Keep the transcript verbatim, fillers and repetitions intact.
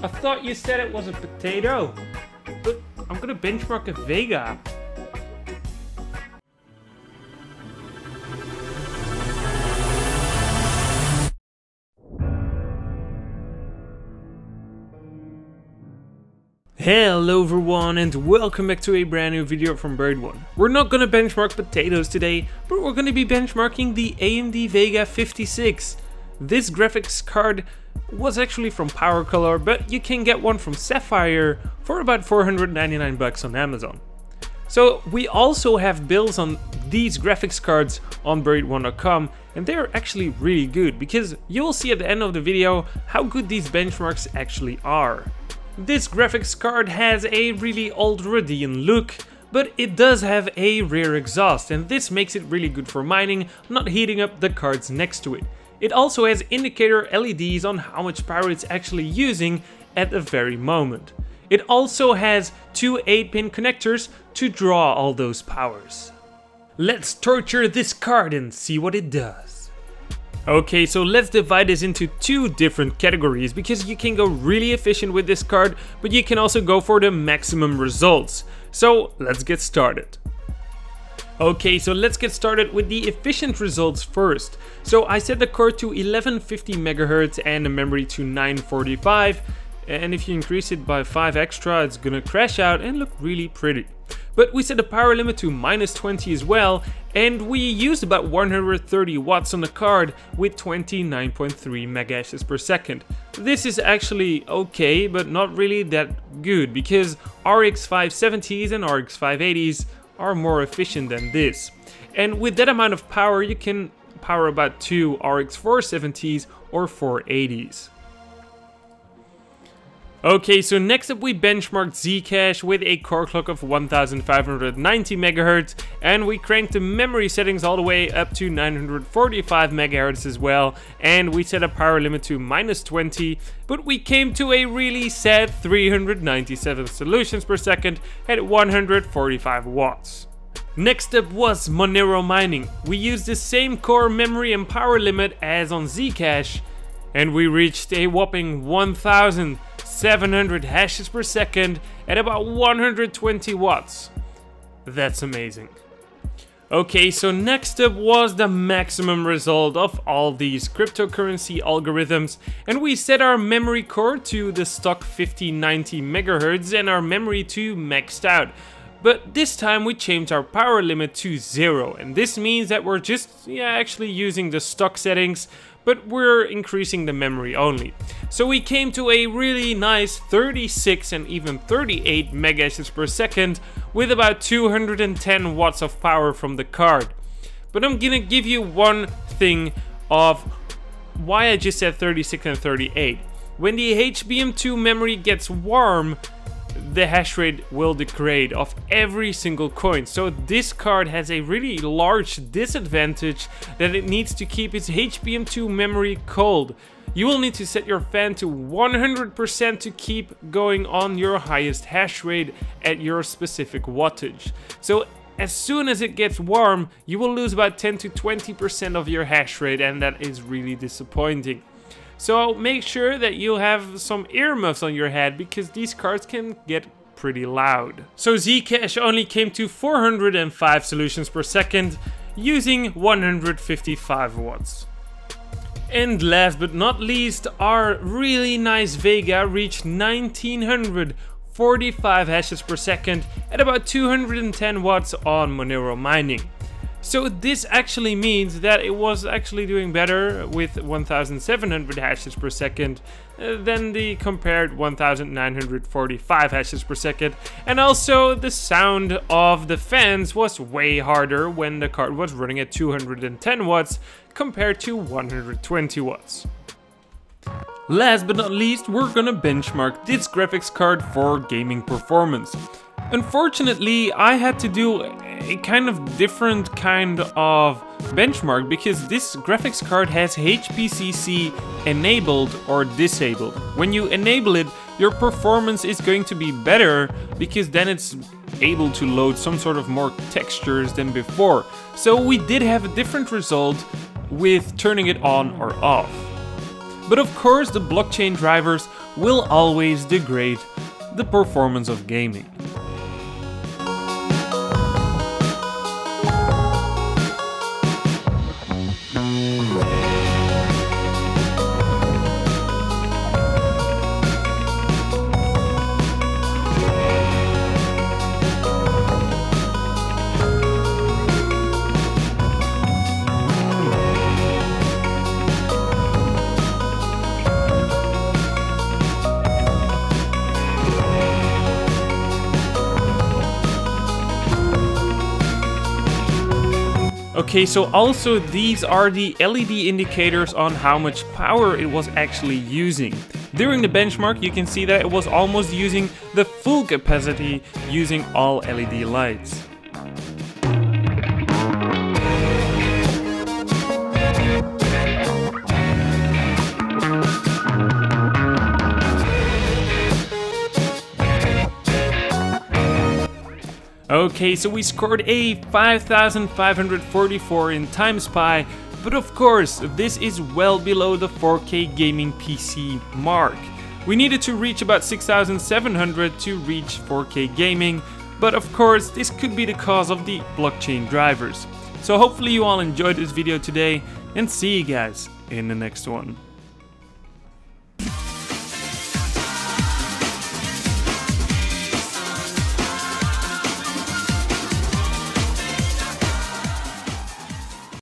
I thought you said it was a potato. But I'm gonna benchmark a Vega. Hello everyone and welcome back to a brand new video from BuriedOne. We're not gonna benchmark potatoes today, but we're gonna be benchmarking the A M D Vega fifty-six. This graphics card was actually from PowerColor, but you can get one from Sapphire for about four hundred ninety-nine bucks on Amazon. So we also have builds on these graphics cards on Buried One dot com, and they're actually really good because you will see at the end of the video how good these benchmarks actually are. This graphics card has a really old Radeon look, but it does have a rear exhaust, and this makes it really good for mining, not heating up the cards next to it. It also has indicator L E Ds on how much power it's actually using at the very moment. It also has two eight pin connectors to draw all those powers. Let's torture this card and see what it does. Okay, so let's divide this into two different categories because you can go really efficient with this card, but you can also go for the maximum results. So let's get started. Okay, so let's get started with the efficient results first. So I set the core to eleven fifty megahertz and the memory to nine forty-five. And if you increase it by five extra, it's gonna crash out and look really pretty. But we set the power limit to minus twenty as well, and we used about one hundred thirty watts on the card with twenty-nine point three megahashes per second. This is actually okay, but not really that good, because R X five seventies and R X five eighties are more efficient than this. And with that amount of power, you can power about two R X four seventies or four eighties. Okay, so next up we benchmarked Zcash with a core clock of one thousand five hundred ninety megahertz, and we cranked the memory settings all the way up to nine forty-five megahertz as well, and we set a power limit to minus twenty, but we came to a really sad three hundred ninety-seven solutions per second at one hundred forty-five watts. Next up was Monero mining. We used the same core memory and power limit as on Zcash, and we reached a whopping one thousand seven hundred hashes per second at about one hundred twenty watts. That's amazing. Okay, so next up was the maximum result of all these cryptocurrency algorithms, and we set our memory core to the stock fifteen ninety megahertz and our memory to maxed out. But this time we changed our power limit to zero, and this means that we're just yeah, actually using the stock settings, but we're increasing the memory only. So we came to a really nice thirty-six and even thirty-eight megahashes per second with about two hundred ten watts of power from the card. But I'm gonna give you one thing of why I just said thirty-six and thirty-eight. When the H B M two memory gets warm, the hash rate will degrade of every single coin. So this card has a really large disadvantage that it needs to keep its H B M two memory cold. You will need to set your fan to one hundred percent to keep going on your highest hash rate at your specific wattage. So as soon as it gets warm, you will lose about ten to twenty percent of your hash rate, and that is really disappointing. So make sure that you have some earmuffs on your head because these cards can get pretty loud. So Zcash only came to four hundred five solutions per second using one hundred fifty-five watts. And last but not least, our really nice Vega reached one thousand nine hundred forty-five hashes per second at about two hundred ten watts on Monero mining. So this actually means that it was actually doing better with one thousand seven hundred hashes per second than the compared one thousand nine hundred forty-five hashes per second. And also the sound of the fans was way harder when the card was running at two hundred ten watts compared to one hundred twenty watts. Last but not least, we're gonna benchmark this graphics card for gaming performance. Unfortunately, I had to do a kind of different kind of benchmark because this graphics card has H B C C enabled or disabled. When you enable it, your performance is going to be better because then it's able to load some sort of more textures than before. So we did have a different result with turning it on or off. But of course the blockchain drivers will always degrade the performance of gaming. Okay, so also these are the L E D indicators on how much power it was actually using. During the benchmark you can see that it was almost using the full capacity using all L E D lights. Okay, so we scored a five thousand five hundred forty-four in Time Spy, but of course this is well below the four K gaming P C mark. We needed to reach about six thousand seven hundred to reach four K gaming, but of course this could be the cause of the blockchain drivers. So hopefully you all enjoyed this video today, and see you guys in the next one.